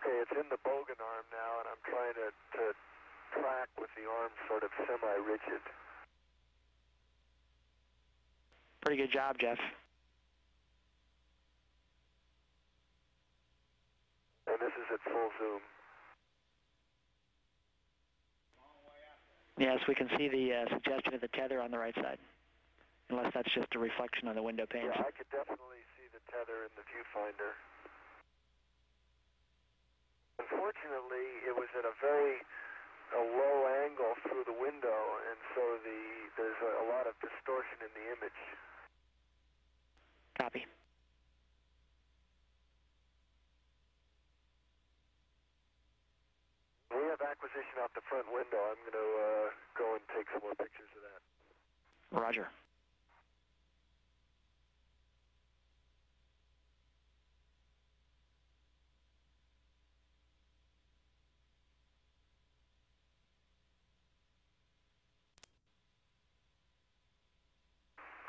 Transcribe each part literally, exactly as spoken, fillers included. Okay, it's in the Bogan arm now, and I'm trying to, to track with the arm sort of semi-rigid. Pretty good job, Jeff. And this is at full zoom. Yes, we can see the uh, suggestion of the tether on the right side, unless that's just a reflection on the window pane. Yeah, I could definitely see the tether in the viewfinder. Unfortunately, it was at a very a low angle through the window, and so the there's a, a lot of distortion in the image. Copy. We have acquisition out the front window. I'm going to uh, go and take some more pictures of that. Roger.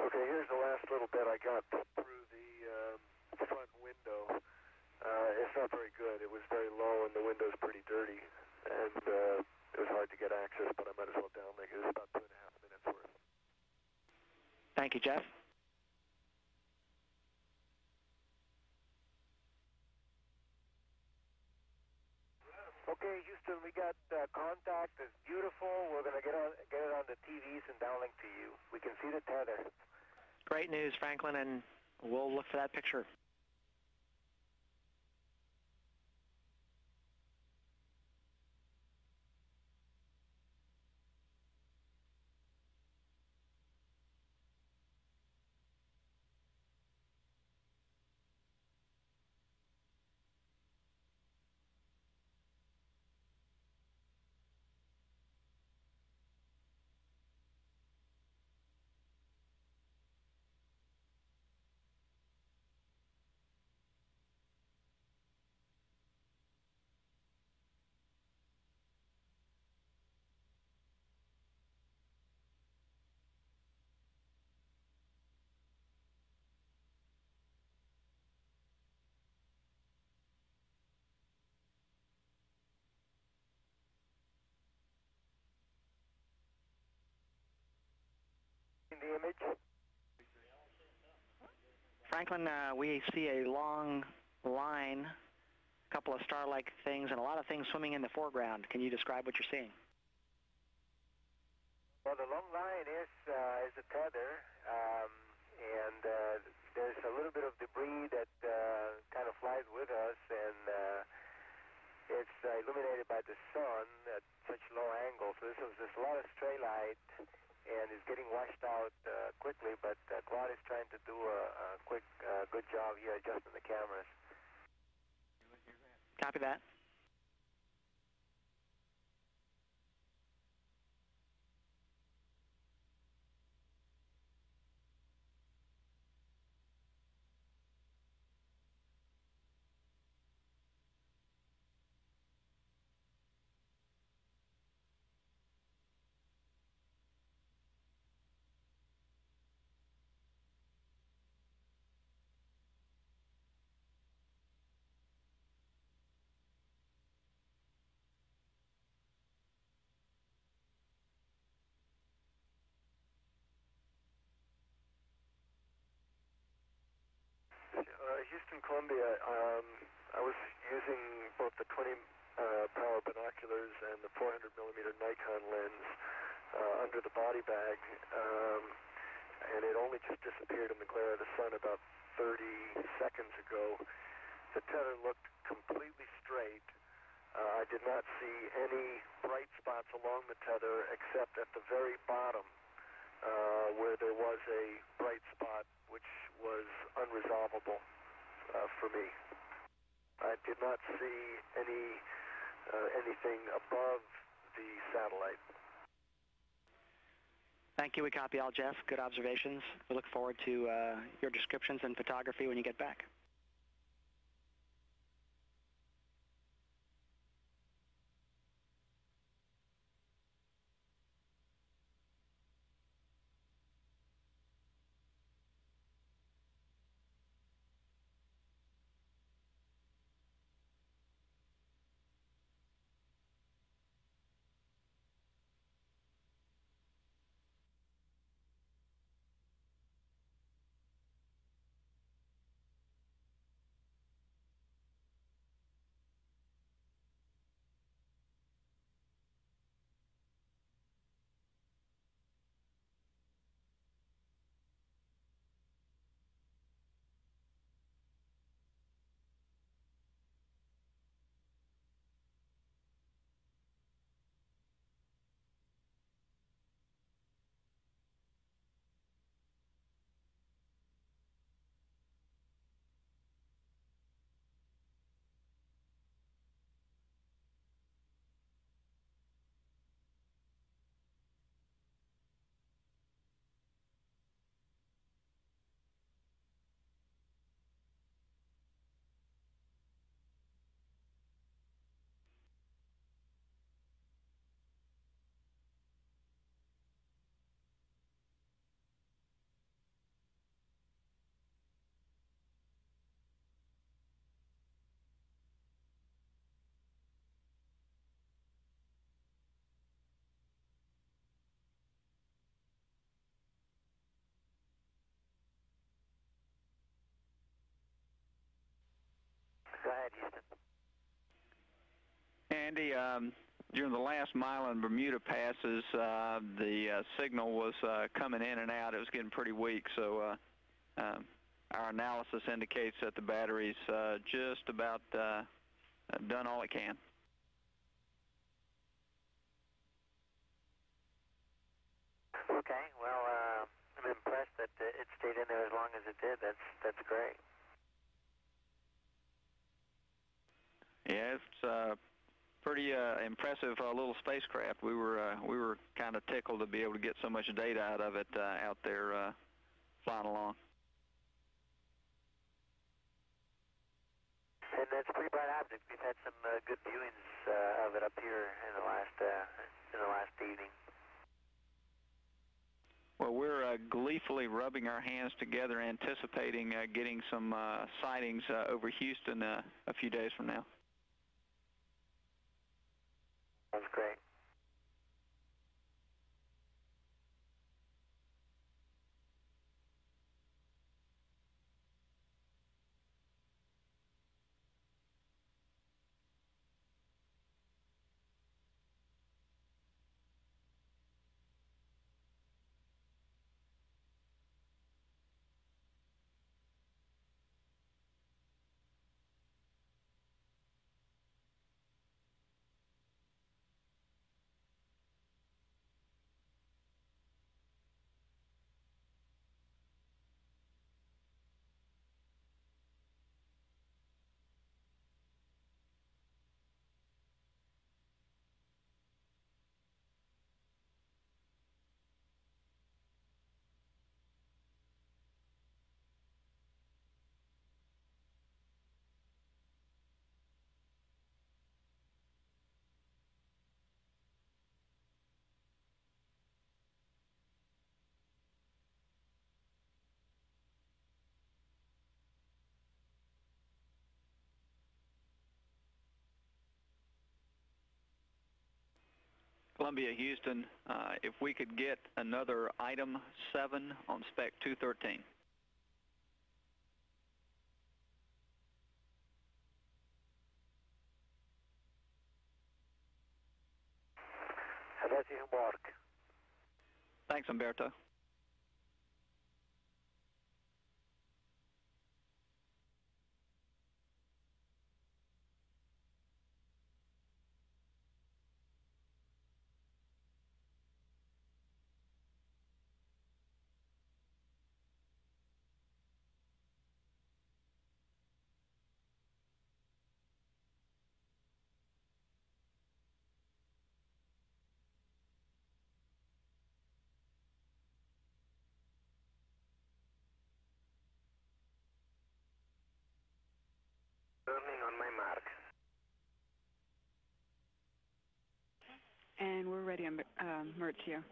Okay, here's the last little bit I got through the um, front window. Uh, it's not very good. It was very low, and the window's pretty dirty, and uh, it was hard to get access, but I might as well downlink it. It was about two and a half minutes worth. Thank you, Jeff. Okay, Houston, we got uh, contact. It's beautiful. We're going to get on, get it on the T Vs and downlink to you. We can see the tether. Great news, Franklin, and we'll look for that picture. The image. Franklin, uh, we see a long line, a couple of star-like things, and a lot of things swimming in the foreground. Can you describe what you're seeing? Well, the long line is uh, is a tether, um, and uh, there's a little bit of debris that uh, kind of flies with us, and uh, it's uh, illuminated by the sun at such low angle. So this is this a lot of stray light. And is getting washed out uh, quickly, but uh, Claude is trying to do a, a quick, uh, good job here adjusting the cameras. Copy that. Uh, Houston, Columbia, um, I was using both the twenty power uh, binoculars and the four hundred millimeter Nikon lens uh, under the body bag, um, and it only just disappeared in the glare of the sun about thirty seconds ago. The tether looked completely straight. Uh, I did not see any bright spots along the tether except at the very bottom uh, where there was a bright spot, which was unresolvable uh, for me. I did not see any uh, anything above the satellite. Thank you. We copy all, Jeff. Good observations. We look forward to uh, your descriptions and photography when you get back. outside Houston. Andy, um, during the last mile in Bermuda passes, uh, the uh, signal was uh, coming in and out. It was getting pretty weak, so uh, um, our analysis indicates that the battery's uh, just about uh, done all it can. Okay, well, uh, I'm impressed that it stayed in there as long as it did. That's, that's great. Yeah, it's uh, pretty uh, impressive uh, little spacecraft. We were uh, we were kind of tickled to be able to get so much data out of it uh, out there uh, flying along. And that's a pretty bright object. We've had some uh, good viewings uh, of it up here in the last uh, in the last evening. Well, we're uh, gleefully rubbing our hands together, anticipating uh, getting some uh, sightings uh, over Houston uh, a few days from now. That's great. Columbia, Houston, uh, if we could get another item seven on spec two thirteen. Thanks, Umberto. On my mark. And we're ready, um, uh, Maurizio.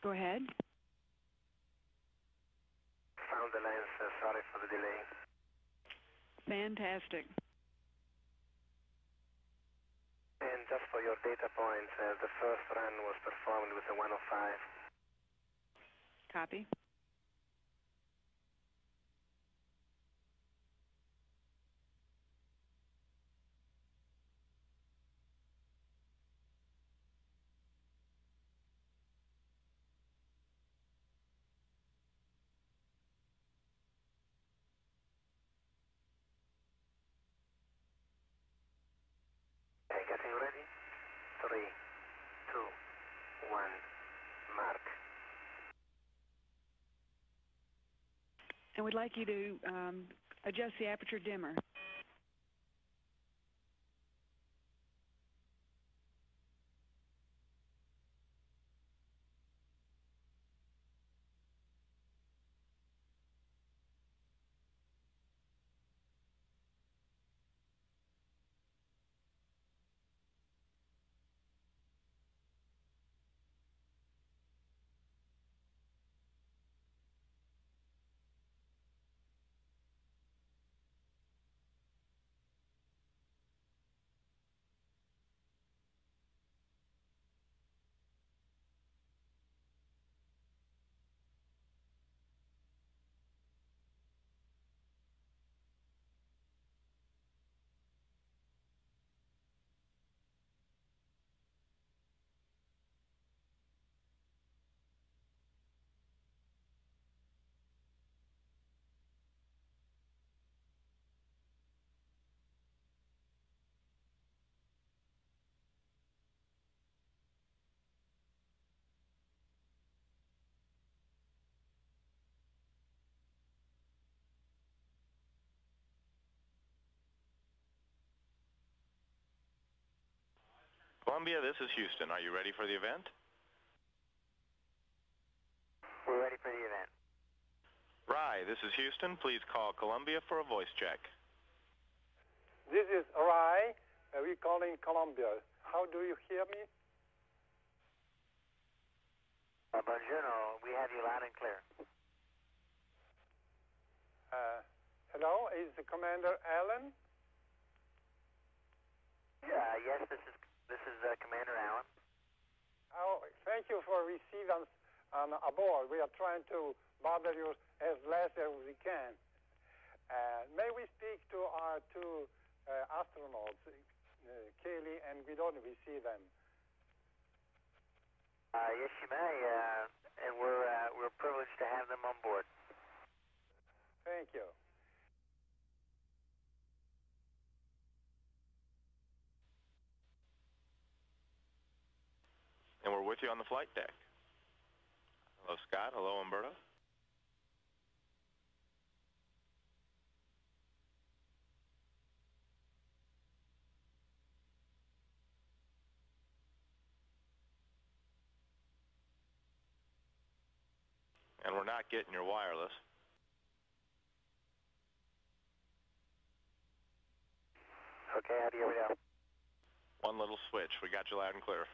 Go ahead. Found the lens. Uh, sorry for the delay. Fantastic. And just for your data point, uh, the first run was performed with a one oh five. Copy. and we'd like you to um, adjust the aperture dimmer. Columbia, this is Houston. Are you ready for the event? We're ready for the event. Rye, this is Houston. Please call Columbia for a voice check. This is Rye. Uh, we're calling Columbia. How do you hear me? Uh, Juno, we have you loud and clear. Uh, hello, is the Commander Allen? Uh, yes, this is This is uh, Commander Allen. Oh, thank you for receiving us on aboard. We are trying to bother you as less as we can. Uh, may we speak to our two uh, astronauts, uh, Cheli and Guidoni? We see them. Uh, yes, you may, uh, and we're uh, we're privileged to have them on board. Thank you. And we're with you on the flight deck. Hello, Scott. Hello, Umberto. And we're not getting your wireless. Okay, how do you hear me? One little switch. We got you loud and clear.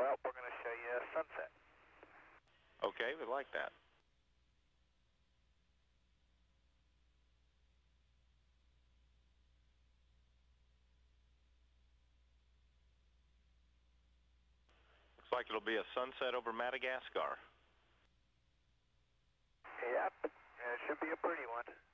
Well, we're going to show you a sunset. Okay, we like that. Looks like it'll be a sunset over Madagascar. Yep, it should be a pretty one.